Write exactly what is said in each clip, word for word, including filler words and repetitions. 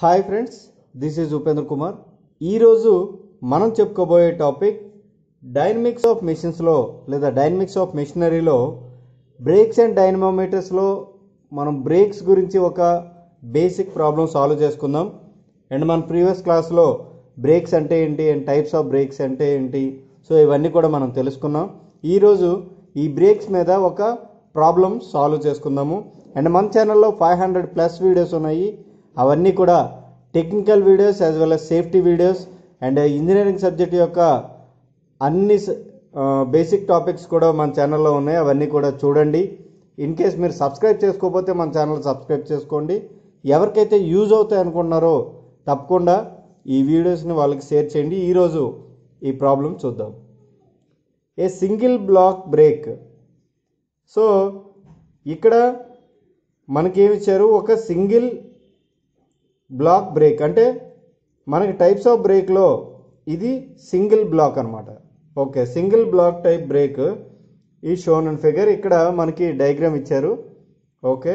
Hi friends this is Upendra Kumar ई रोज़ु मनम चेप्पुकोबोये टॉपिक डायनामिक्स ऑफ मशीन्स लो लेदा डायनामिक्स ऑफ मशीनरी लो ब्रेक्स एंड डायनामोमीटर्स लो मनम ब्रेक्स गुरिंची ओका बेसिक प्रॉब्लम सॉल्व चेसुकुंदाम एंड मन प्रीवियस क्लास लो ब्रेक्स अंटे एंटी एंड टाइप्स ऑफ ब्रेक्स अंटे एंटी सो इवन्नी कूडा मनम तेलुसुकुन्नाम ई रोज़ु ई ब्रेक्स मीद ओका प्रॉब्लम सॉल्व चेसुकुंदामु एंड मन चैनल लो फाइव हंड्रेड प्लस वीडियोस उन्नायि అవన్నీ కూడా technical videos as well as safety videos and engineering subject యొక్క అన్ని బేసిక్ టాపిక్స్ కూడా మన ఛానల్లో ఉన్నాయి. అవన్నీ కూడా చూడండి. ఇన్ కేస్ మీరు సబ్స్క్రైబ్ చేసుకోకపోతే మన ఛానల్ సబ్స్క్రైబ్ చేసుకోండి. ఎవరికైతే యూజ్ అవుతాయి అనుకుంటున్నారో తప్పకుండా ఈ వీడియోస్ని వాళ్ళకి షేర్ చేయండి. ఈరోజు ఈ ప్రాబ్లం చూద్దాం. A single block brake. So ఇక్కడ మనకి ఏమి ఇచ్చారు? ఒక సింగిల్ బ్లాక్ బ్రేక్ అంటే మనకి టైప్స్ ఆఫ్ బ్రేక్ లో ఇది సింగిల్ బ్లాక్ అన్నమాట. Okay, single block type brake is shown and figure. ఇక్కడ మనకి డయాగ్రామ్ ఇచ్చారు. Okay,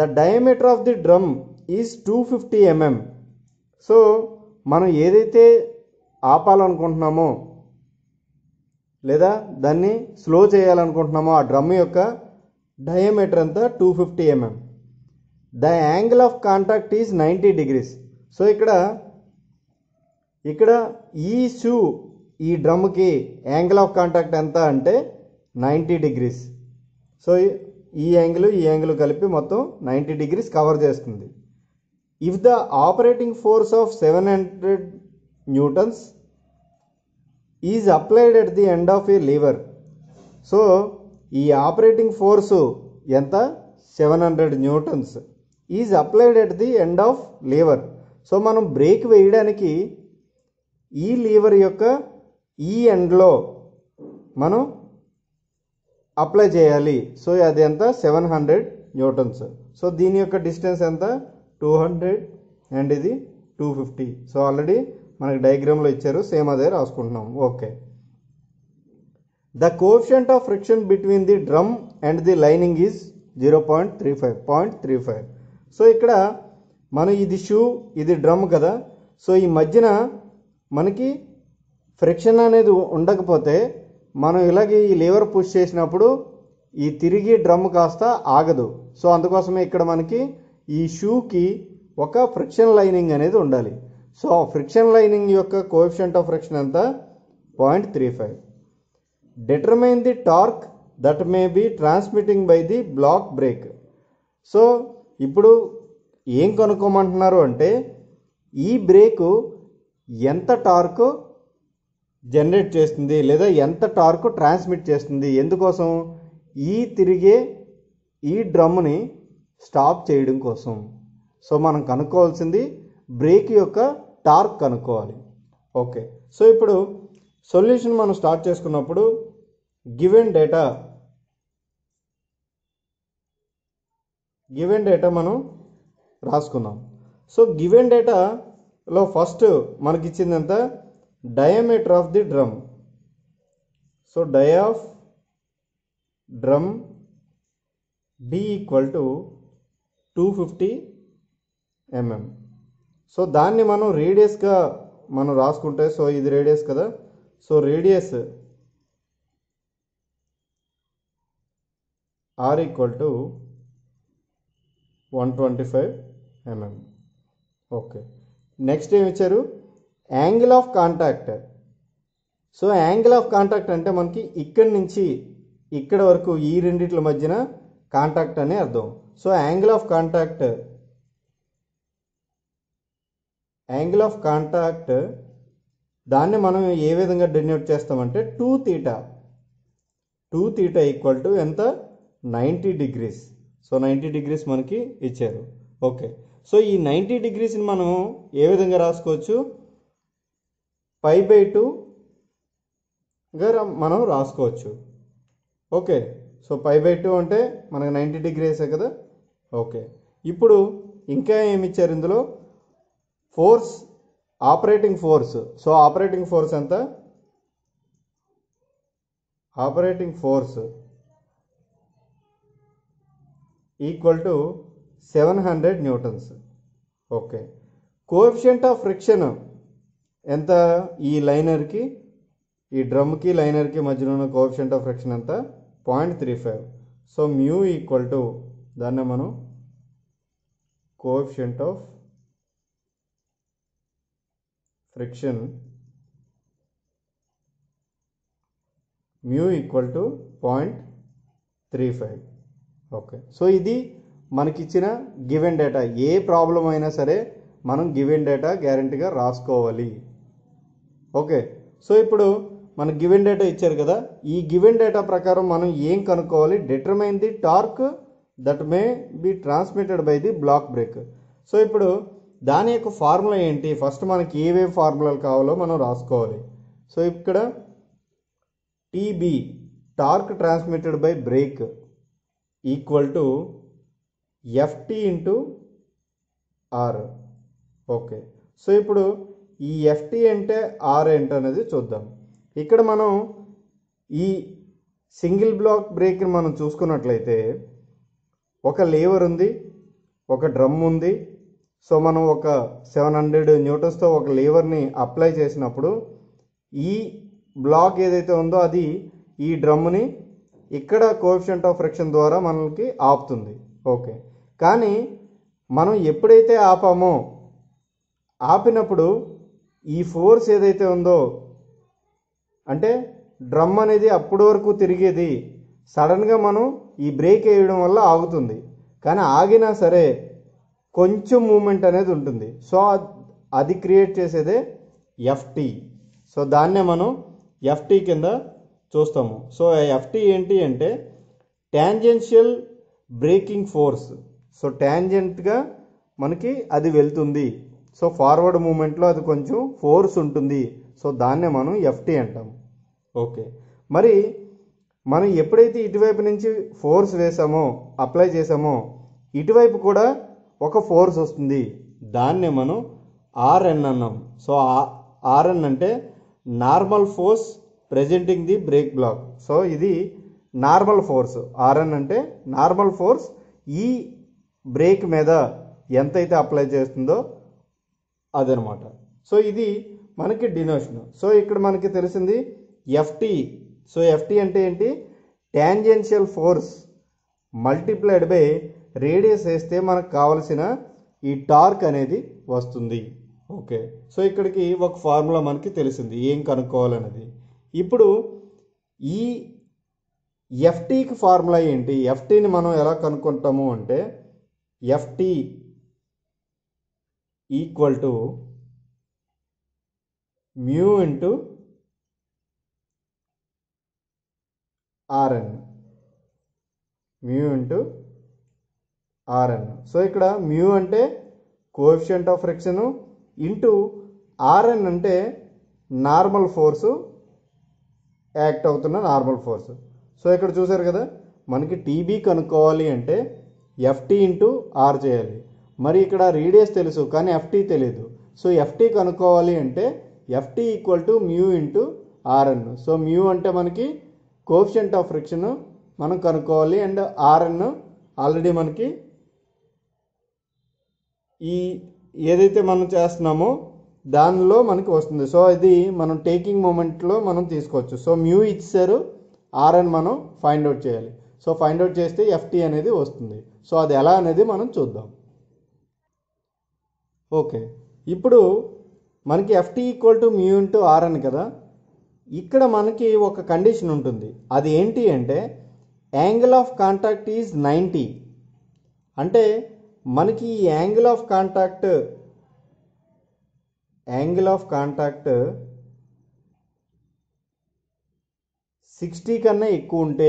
the diameter of the drum is two fifty mm. So మనం ఏదైతే ఆపాలనుకుంటున్నామో లేదా దాన్ని స్లో చేయాలనుకుంటున్నామో ఆ డ్రమ్ యొక్క డయామీటర్ అంతా two fifty mm. The angle of contact is ninety degrees. So ఇక్కడ ఇక్కడ ఈ షూ ఈ డ్రమ్కి యాంగిల్ ఆఫ్ కాంటాక్ట్ ఎంత అంటే నైంటీ డిగ్రీస్. సో ఈ యాంగిల్ ఈ యాంగిల్ కలిపి మొత్తం నైంటీ డిగ్రీస్ కవర్ చేస్తుంది. If the operating force of seven hundred newtons is applied at the end of a lever. So ఈ ఆపరేటింగ్ ఫోర్సు ఎంత? Seven hundred newtons is applied at the end of lever. So మనం brake వేయడానికి ఈ లీవర్ యొక్క ఈ ఎండ్లో మనం apply చేయాలి. సో అది ఎంత? Seven hundred Newton's. సో దీని యొక్క డిస్టెన్స్ ఎంత? టూ హండ్రెడ్ అండ్ ఇది టూ ఫిఫ్టీ. సో ఆల్రెడీ మనకి డయాగ్రామ్లో ఇచ్చారు, సేమ్ అదే రాసుకుంటున్నాం. Okay, the coefficient of friction between the drum and the lining is zero point three five point three five. So ఇక్కడ మనం ఇది షూ ఇది డ్రమ్ కదా. సో ఈ మధ్యన మనకి ఫ్రిక్షన్ అనేది ఉండకపోతే మనం ఇలాగే ఈ లీవర్ పుష్ చేసినప్పుడు ఈ తిరిగి డ్రమ్ కాస్త ఆగదు. సో అందుకోసమే ఇక్కడ మనకి ఈ షూకి ఒక ఫ్రిక్షన్ లైనింగ్ అనేది ఉండాలి. సో ఆ ఫ్రిక్షన్ లైనింగ్ యొక్క కోఎఫిషియంట్ ఆఫ్ ఫ్రిక్షన్ ఎంత? Point three five. Determine the torque that may be transmitting by the block brake. So ఇప్పుడు ఏం కనుక్కోమంటున్నారు అంటే ఈ బ్రేకు ఎంత టార్క్ జనరేట్ చేస్తుంది లేదా ఎంత టార్క్ ట్రాన్స్మిట్ చేస్తుంది. ఎందుకోసం? ఈ తిరిగే ఈ డ్రమ్ని స్టాప్ చేయడం కోసం. సో మనం కనుక్కోవాల్సింది బ్రేక్ యొక్క టార్క్ కనుక్కోవాలి. ఓకే, సో ఇప్పుడు సొల్యూషన్ మనం స్టార్ట్ చేసుకున్నప్పుడు గివెన్ డేటా గివెన్ డేటా మనం రాసుకుందాం. సో గివెన్ డేటాలో ఫస్ట్ మనకి ఇచ్చింది ఎంత? Diameter of the drum. So dia of drum be equal to two fifty mm. So దాన్ని మనం రేడియస్గా మనం రాసుకుంటే, సో ఇది రేడియస్ కదా. So radius R equal to one twenty five mm. Okay, next ఏమి ఇచ్చారు? Angle of contact. So angle of contact అంటే మనకి ఇక్కడి నుంచి ఇక్కడ వరకు ఈ రెండిట్ల మధ్యన కాంటాక్ట్ అనే అర్థం. So angle of contact angle of contact దాన్ని మనం ఏ విధంగా డినోట్ చేస్తామంటే two theta two theta equal to ఎంత? Ninety degrees. So ninety degrees మనకి ఇచ్చారు. ఓకే, సో ఈ నైంటీ డిగ్రీస్ని మనం ఏ విధంగా రాసుకోవచ్చు? పై బై టూగా మనం రాసుకోవచ్చు. Okay, so pi by two అంటే మనకు నైంటీ డిగ్రీసే కదా. ఓకే, ఇప్పుడు ఇంకా ఏమి ఇచ్చారు ఇందులో? Force, operating force. So operating force ఎంత? Operating force equal to seven hundred newtons. Okay coefficient of friction ఎంత ఈ లైనర్ కి ఈ డ్రమ్ కి లైనర్ కి మధ్యన ఉన్న కోఎఫిషియంట్ ఆఫ్ ఫ్రిక్షన్ ఎంత zero point three five so mu equal to దాన్ని మనం coefficient of friction mu equal to zero point three five okay so ఇది మనకిచ్చిన గివెన్ డేటా ఏ ప్రాబ్లం అయినా సరే మనం గివెన్ డేటా గ్యారెంటీగా రాసుకోవాలి ఓకే సో ఇప్పుడు మన గివెన్ డేటా ఇచ్చారు కదా ఈ గివెన్ డేటా ప్రకారం మనం ఏం కనుక్కోవాలి determine the torque that may be transmitted by the block brake so ఇప్పుడు దాని యొక్క ఫార్ములా ఏంటి ఫస్ట్ మనకి ఏవే ఫార్ములాలు కావాలో మనం రాసుకోవాలి సో ఇక్కడ TB torque transmitted by brake equal to F T into R okay so इपड़ु एफ टी अंटे आर एंटने चूद्दाम इक्कड़ मनं ई सिंगल ब्लॉक ब्रेक मनं चूसुकुन्नट्लयिते एक लेवर उंदी एक ड्रम उंदी सो मनं एक seven hundred न्यूटन्स तो एक लेवर नी अप्लाई चेसिनप्पुडु ई ब्लॉक एदैते उंदो अदी ई ड्रम नी इक्कड़ कोएफिशिएंट ऑफ फ्रिक्शन द्वारा मनकी आपुतुंदी ओके కానీ మనం ఎప్పుడైతే ఆపామో ఆపినప్పుడు ఈ ఫోర్స్ ఏదైతే ఉందో అంటే డ్రమ్ అనేది అప్పటి వరకు తిరిగేది సడన్ గా మనం ఈ బ్రేక్ వేయడం వల్ల ఆగుతుంది కానీ ఆగినా సరే కొంచెం మూమెంట్ అనేది ఉంటుంది సో అది క్రియేట్ చేసేదే ఎఫ్ట్ సో దాన్నే మనం ఎఫ్ట్ కింద చూస్తాము సో ఎఫ్ట్ ఏంటి అంటే tangential braking force so tangent गा मनकी अदि वेल्तुंदी सो फॉरवर्ड मूवमेंट लो अदि कोंचेम फोर्स उंटुंदी सो दान्ने मनं एफ्टी अंटाम ओके मरी मनं एप्पुडैते इटुवैपु नुंचि फोर्स वेसामो अप्लाई चेसामो इटुवैपु कूडा ओक फोर्स वस्तुंदी दान्ने मनं आरएन अन्नाम सो आरएन अंटे normal force presenting the brake block so इदि నార్మల్ ఫోర్స్ ఆర్ఎన్ అంటే నార్మల్ ఫోర్స్ ఈ బ్రేక్ మీద ఎంతైతే అప్లై చేస్తుందో అదనమాట సో ఇది మనకి డినోషన్ సో ఇక్కడ మనకి తెలిసింది ఎఫ్టీ సో ఎఫ్టీ అంటే ఏంటి tangential force multiplied by radius చేస్తే మనకు కావాల్సిన ఈ టార్క్ అనేది వస్తుంది ఓకే సో ఇక్కడికి ఒక ఫార్ములా మనకి తెలిసింది ఏం కనుక్కోవాలనేది ఇప్పుడు ఈ एफ्टी की फार्मुला ఏంటి एफ्टी ని మనం ఎలా కనుక్కుంటాము అంటే F T equal to mu into rn mu into rn so ఇక్కడ mu అంటే coefficient of friction into rn అంటే నార్మల్ ఫోర్స్ యాక్ట్ అవుతున్న నార్మల్ ఫోర్స్ सो इक्कड़ चूसारु कदा मनकी टीबी कनुक्कोवाली अंटे एफ्टी इंटू आर चेयाली मरी इक्कड़ रेडियस तेलुसु कानी एफ्टी तेलियदु सो एफ्टी कनुक्कोवाली अंटे F T equal to mu into RN so mu अंटे मनकी कोएफिशिएंट ऑफ फ्रिक्शन मनं कनुक्कोवाली अंड आरएन ऑलरेडी मनकी ई ఏదైతే మనం చేస్తున్నామో దానిలో మనకి వస్తుంది సో ఇది మనం టేకింగ్ మూమెంట్ లో మనం తీసుకోవచ్చు సో म्यू ఇచ్చారు आरएन మనం ఫైండ్ అవుట్ చేయాలి సో ఫైండ్ అవుట్ చేస్తే ఎఫ్టీ అనేది వస్తుంది సో అది ఎలా అనేది మనం చూద్దాం ఓకే ఇప్పుడు మనకి F T equal to mu into RN కదా ఇక్కడ మనకి ఒక కండిషన్ ఉంటుంది అది ఏంటి అంటే angle of contact is ninety అంటే మనకి ఈ angle of contact angle of contact sixty కన్నా ఎక్కువ ఉంటే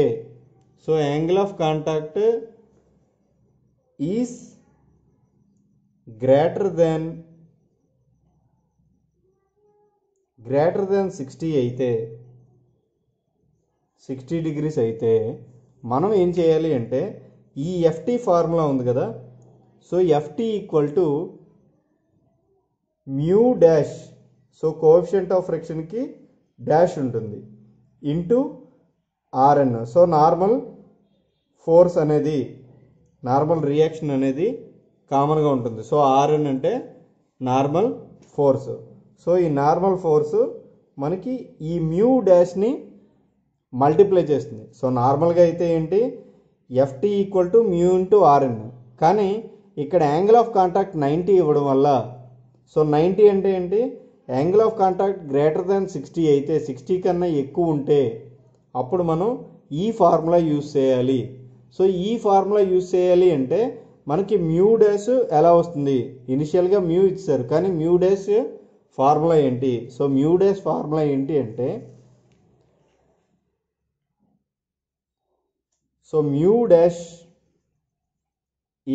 so angle of contact is greater than greater than sixty అయితే సిక్స్టీ డిగ్రీస్ అయితే మనం ఏం చేయాలి అంటే ఈ ఎఫ్టీ ఫార్ములా ఉంది కదా so F T equal to mu dash so coefficient of friction కి డాష్ ఉంటుంది into R N so normal force అనేది నార్మల్ రియాక్షన్ అనేది కామన్ గా ఉంటుంది. సో Rn అంటే నార్మల్ ఫోర్స్. సో ఈ నార్మల్ ఫోర్స్ మనకి ఈ mu డాష్ ని మల్టిప్లై చేస్తుంది. సో నార్మల్ గా అయితే ఏంటి Ft = mu * Rn, కానీ ఇక్కడ యాంగిల్ ఆఫ్ కాంటాక్ట్ నైంటీ ఇవ్వడం వల్ల, సో నైంటీ అంటే ఏంటి, angle of contact greater than sixty అయితే, సిక్స్టీ కన్నా ఎక్కువ ఉంటే అప్పుడు మనం ఈ ఫార్ములా యూజ్ చేయాలి. సో ఈ ఫార్ములా యూజ్ చేయాలి అంటే మనకి మ్యూ డాష్ ఎలా వస్తుంది, ఇనిషియల్గా మ్యూ ఇచ్చారు కానీ మ్యూ డాష్ ఫార్ములా ఏంటి, సో మ్యూ డాష్ ఫార్ములా ఏంటి అంటే, so mu dash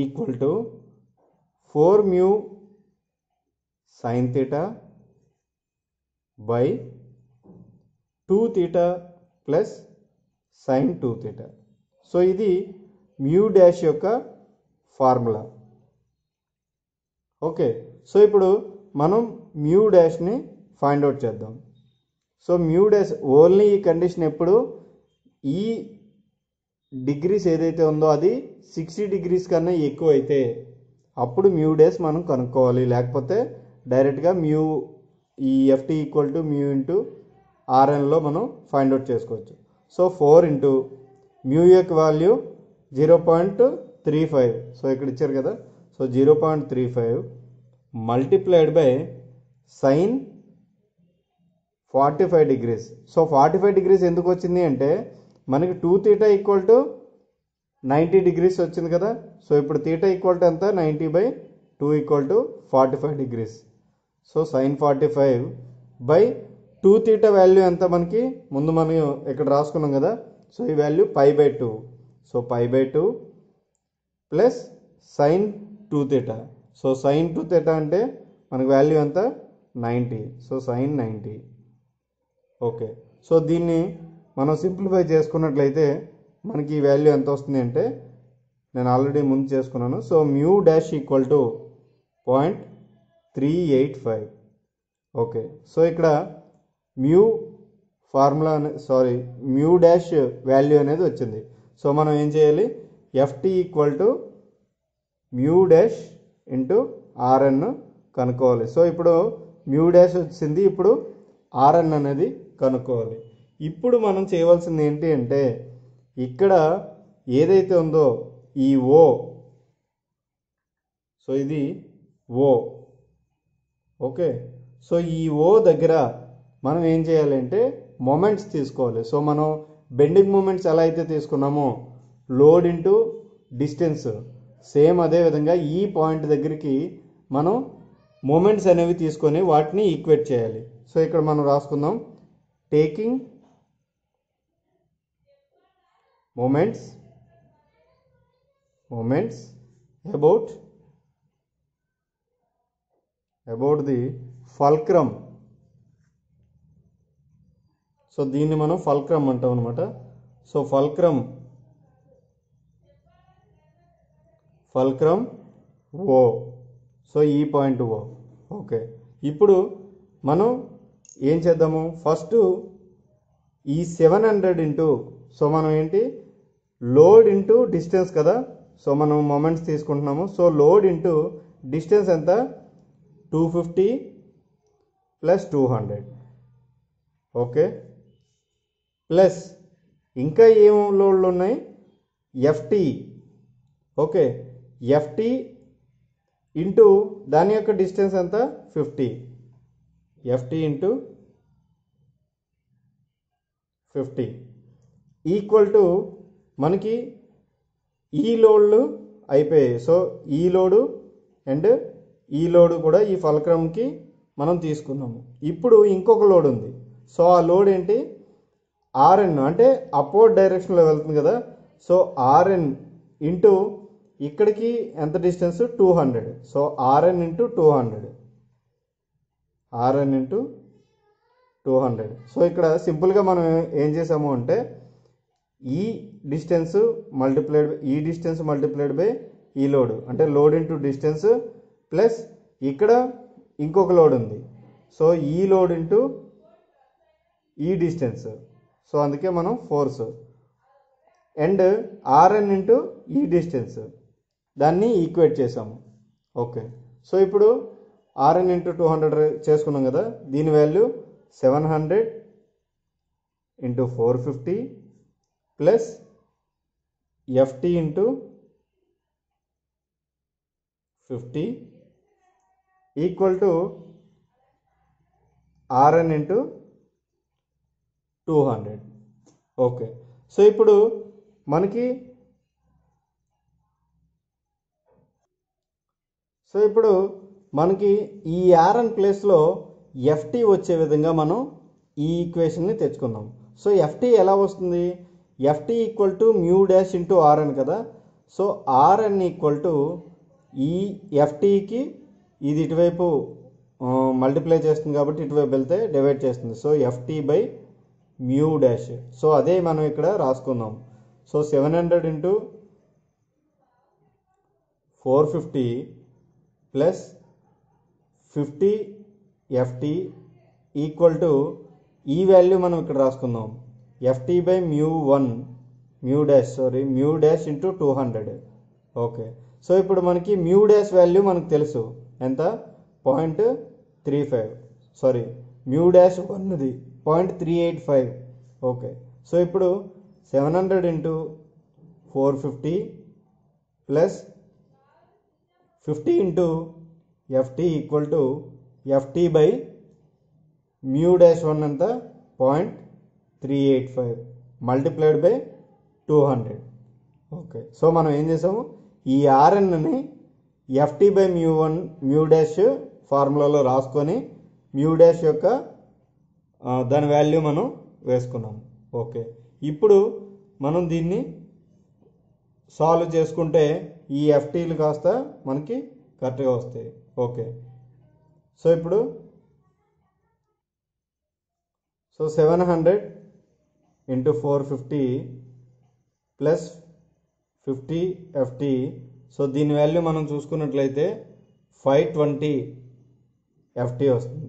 equal to four mu sine theta by two theta plus sine two theta. So ఇది మ్యూ డాష్ యొక్క ఫార్ములా. ఓకే, సో ఇప్పుడు మనం మ్యూ డాష్ని ఫైండ్ అవుట్ చేద్దాం. So mu dash only ఈ condition ఎప్పుడు ఈ డిగ్రీస్ ఏదైతే ఉందో అది సిక్స్టీ డిగ్రీస్ కన్నా ఎక్కువ అయితే అప్పుడు మ్యూ డాష్ మనం కనుక్కోవాలి, లేకపోతే డైరెక్ట్గా మ్యూ ఈ F T equal to mu into ఆర్ఎన్లో మనం ఫైండ్ అవుట్ చేసుకోవచ్చు. సో ఫోర్ ఇంటూ మ్యూ యొక్క value zero point three five, so ఇక్కడ ఇచ్చారు కదా, so zero point three five multiplied by sine forty five degrees. So forty five degrees ఎందుకు వచ్చింది అంటే మనకి two theta equal to ninety degrees వచ్చింది కదా. సో ఇప్పుడు థీటా ఈక్వల్ టు ఎంత, ninety by two equal to forty five degrees. So sign forty five by two theta value ఎంత మనకి, ముందు మనం ఇక్కడ రాసుకున్నాం కదా, సో ఈ value pi by two, so pi by two plus sine two theta. So sine two theta అంటే మనకి వాల్యూ ఎంత, ninety, so sine ninety. Okay, so దీన్ని మనం సింప్లిఫై చేసుకున్నట్లయితే మనకి ఈ వాల్యూ ఎంత వస్తుంది అంటే, నేను ఆల్రెడీ ముందు చేసుకున్నాను, so mu dash equal to point three eight five. Okay, so ఇక్కడ mu formula sorry mu dash value అనేది వచ్చింది. సో మనం ఏం చేయాలి, FT equal to mu dash into RN కనుక్కోవాలి. సో ఇప్పుడు మ్యూ డాష్ వచ్చింది, ఇప్పుడు ఆర్ఎన్ అనేది కనుక్కోవాలి. ఇప్పుడు మనం చేయవలసింది ఏంటి అంటే, ఇక్కడ ఏదైతే ఉందో ఈ ఓ, సో ఇది ఓ. ఓకే, సో ఈ ఓ దగ్గర మనం ఏం చేయాలి అంటే మొమెంట్స్ తీసుకోవాలి. సో మనం బెండింగ్ మూమెంట్స్ ఎలా అయితే తీసుకున్నామో లోడ్ ఇంటూ డిస్టెన్స్, సేమ్ అదేవిధంగా ఈ పాయింట్ దగ్గరికి మనం మూమెంట్స్ అనేవి తీసుకొని వాటిని ఈక్వేట్ చేయాలి. సో ఇక్కడ మనం రాసుకుందాం, taking moments moments about about the fulcrum. So దీన్ని మనం ఫల్క్రమ్ అంటాం అనమాట. So fulcrum fulcrum O, so ఈ పాయింట్ ఓ. ఓకే, ఇప్పుడు మనం ఏం చేద్దాము, ఫస్ట్ ఈ సెవెన్ హండ్రెడ్ ఇంటూ, సో మనం ఏంటి లోడ్ ఇంటూ డిస్టెన్స్ కదా, సో మనం మొమెంట్స్ తీసుకుంటున్నాము. సో లోడ్ ఇంటూ డిస్టెన్స్ ఎంత, two fifty plus two hundred. Okay, plus ఇంకా ఏం లోడ్లు ఉన్నాయి, ఎఫ్టీ. ఓకే, ఎఫ్టీ ఇంటూ దాని యొక్క డిస్టెన్స్ ఎంత, fifty. FT into fifty equal to మనకి ఈ లోడ్లు అయిపోయాయి. సో ఈ లోడు అండ్ ఈ లోడు కూడా ఈ ఫల్క్రమ్కి మనం తీసుకున్నాము. ఇప్పుడు ఇంకొక లోడ్ ఉంది. సో ఆ లోడ్ ఏంటి, ఆర్ఎన్ అంటే అపోర్డ్ డైరెక్షన్లో వెళ్తుంది కదా. సో ఆర్ఎన్ ఇంటూ ఇక్కడికి ఎంత distance, two hundred. So RN into two hundred RN into two hundred. So ఇక్కడ సింపుల్గా మనం ఏం చేసాము అంటే ఈ డిస్టెన్స్ మల్టిప్లైడ్ ఈ డిస్టెన్స్ మల్టిప్లైడ్ బై ఈ లోడ్, అంటే లోడ్ ఇంటూ డిస్టెన్స్ ప్లస్ ఇక్కడ ఇంకొక లోడ్ ఉంది. సో ఈ లోడ్ ఇంటూ ఈ డిస్టెన్స్, సో అందుకే మనం ఫోర్స్, అండ్ ఆర్ఎన్ ఇంటూ ఈ డిస్టెన్స్, దాన్ని ఈక్వేట్ చేసాము. ओके सो इप्पुडु आरएन इंटू टू हंड्रेड चेसुकुन्नाम कदा दीनी value seven hundred into four fifty plus एफ्टी into fifty equal to RN into two hundred okay so इप्पुडु मनकी सो इप्पुडु మనకి ఈ ఆర్ఎన్ ప్లేస్ లో ఎఫ్టీ వచ్చే విధంగా మనం ఈ ఈక్వేషన్ ని తెచ్చుకుందాం సో ఎఫ్టీ ఎలా వస్తుంది FT equal to mu dash into RN కదా సో ఆర్ఎన్ ఈక్వల్ టు ఈ ఎఫ్టీకి ఇది ఇటువైపు మల్టిప్లై చేస్తుంది కాబట్టి ఇటువైపు వెళ్తే డివైడ్ చేస్తుంది so FT by mu dash so అదే మనం ఇక్కడ రాసుకుందాం so seven hundred into four fifty plus fifty एफ्टी equal to ई वाल्यू मैं इक रास्क FT by mu one mu dash sorry mu dash into two hundred okay so इन मन की म्यू डैश वाल्यू मन point three five sorry mu dash one point three eight five okay so इन seven hundred into four fifty plus fifty into एफ्टी equal to FT by mu dash one अंत point three eight five multiplied by two hundred okay so మనం ఏం చేసాము ఈ RN ని FT by mu one mu dash ఫార్ములాలో రాసుకొని mu dash యొక్క దాని వాల్యూ మనం వేసుకున్నాం ఓకే ఇప్పుడు మనం దీన్ని సాల్వ్ చేసుకుంటే ఈ ఎఫ్టీ లు కాస్త మనకి కరెక్ట్‌గా వస్తాయి ఓకే సో ఇప్పుడు so seven hundred into four fifty plus fifty FT so దీని వాల్యూ మనం చూసుకున్నట్లయితే ఫైవ్ ట్వంటీ ఎఫ్టీ వస్తుంది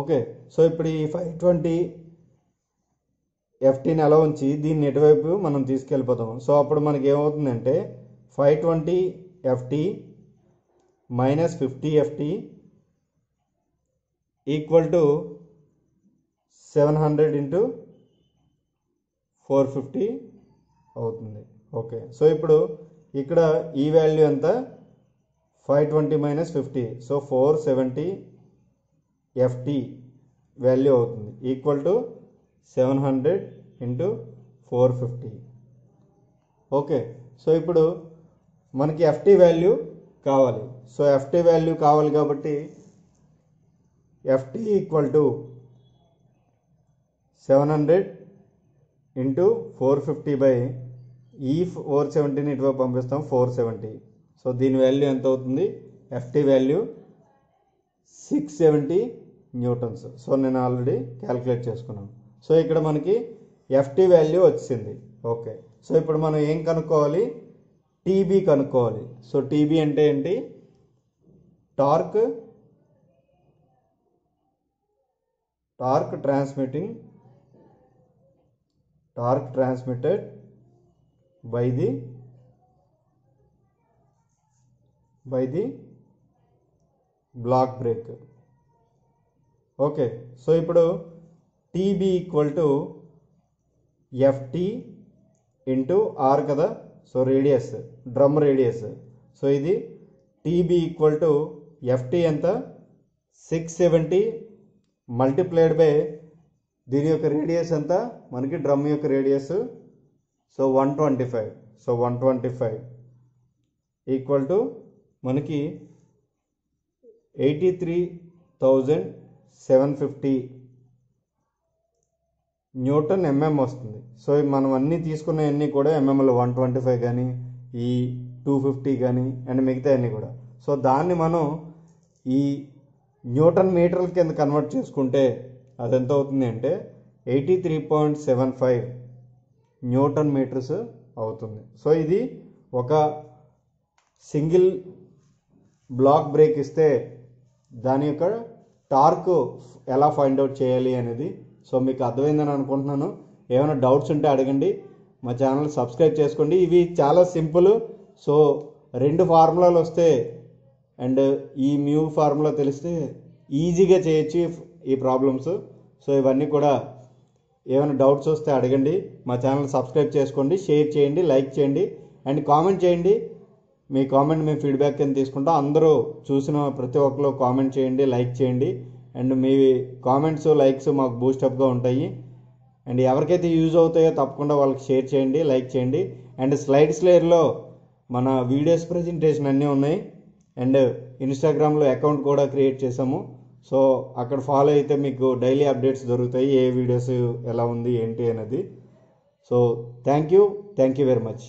ఓకే సో ఇప్పుడు ఈ ఫైవ్ ట్వంటీ ఎఫ్టీ ని అలా ఉంచి దీన్ని ఎటువైపు మనం తీసుకెళ్ళిపోతాం సో అప్పుడు మనకి ఏమవుతుందంటే five twenty FT minus fifty एफ्टी equal to seven hundred into four fifty अवुतुंदी ओके सो इप्पुडु इक्कड़ ई वाल्यू एंत five twenty minus fifty so four seventy एफ्टी value अवुतुंदी equal to seven hundred into four fifty okay so इप्पुडु मनकी एफ्टी value కావాలి so F T value కావాలి కాబట్టి FT equal to seven hundred into four fifty by ఈ four seventy ని ఇటువైపు పంపిస్తాం ఫోర్ సెవెంటీ సో దీని వాల్యూ ఎంత అవుతుంది FT value six seventy newtons so నేను ఆల్రెడీ క్యాలిక్యులేట్ చేసుకున్నాను సో ఇక్కడ మనకి ఎఫ్టీ వాల్యూ వచ్చింది ఓకే సో ఇప్పుడు మనం ఏం కనుక్కోవాలి टीबी कनुक्कोवाली सो टीबी अंटे एंटी torque torque transmitting torque transmitted by the by the block brake okay so इप्पुडु TB equal to एफ्टी into R कदा so radius drum radius so इदी टीबी इक्वल टू एफ्टी एंत सिक्स सेवेंटी मल्टीप्लाइड बाय दीन योक्क radius एंत मनकी drum योक्क radius so one twenty five so one twenty five equal to मनकी eighty three thousand seven fifty newton MM वस्तुंदी so మనం అన్ని తీసుకునేయన్నీ కూడా एमएम లో वन ट्वेंटी फाइव గాని ఈ टू फिफ्टी గాని అండ్ మిగతా అన్ని కూడా సో దాన్ని మనం ఈ న్యూటన్ మీటర్ కింద కన్వర్ట్ చేసుకుంటే అది ఎంత అవుతుంది అంటే eighty three point seven five newton metres అవుతుంది సో ఇది ఒక సింగిల్ బ్లాక్ బ్రేక్ ఇస్తే దాని యొక్క టార్క్ ఎలా ఫైండ్ అవుట్ చేయాలి అనేది సో మీకు అర్థమైందని అనుకుంటున్నాను ఏమైనా డౌట్స్ ఉంటే అడగండి మా ఛానల్ సబ్స్క్రైబ్ చేసుకోండి ఇవి చాలా సింపుల్ సో రెండు ఫార్ములాలు వస్తే అండ్ ఈ మ్యూ ఫార్ములా తెలిస్తే ఈజీగా చేయొచ్చు ఈ ప్రాబ్లమ్స్. సో ఇవన్నీ కూడా ఏమైనా డౌట్స్ వస్తే అడగండి, మా ఛానల్ సబ్స్క్రైబ్ చేసుకోండి, షేర్ చేయండి, లైక్ చేయండి అండ్ కామెంట్ చేయండి. మీ కామెంట్ మేము ఫీడ్బ్యాక్ కింద తీసుకుంటాం. అందరూ చూసిన ప్రతి ఒక్కరు కామెంట్ చేయండి, లైక్ చేయండి అండ్ మీ కామెంట్స్ లైక్స్ మాకు బూస్టప్గా ఉంటాయి. అండ్ ఎవరికైతే యూజ్ అవుతాయో తప్పకుండా వాళ్ళకి షేర్ చేయండి, లైక్ చేయండి. అండ్ స్లైడ్స్ లేయర్లో మన వీడియోస్ ప్రజెంటేషన్ అన్నీ ఉన్నాయి అండ్ ఇన్స్టాగ్రామ్లో అకౌంట్ కూడా క్రియేట్ చేసాము. సో అక్కడ ఫాలో అయితే మీకు డైలీ అప్డేట్స్ దొరుకుతాయి, ఏ వీడియోస్ ఎలా ఉంది ఏంటి అనేది. So thank you thank you very much.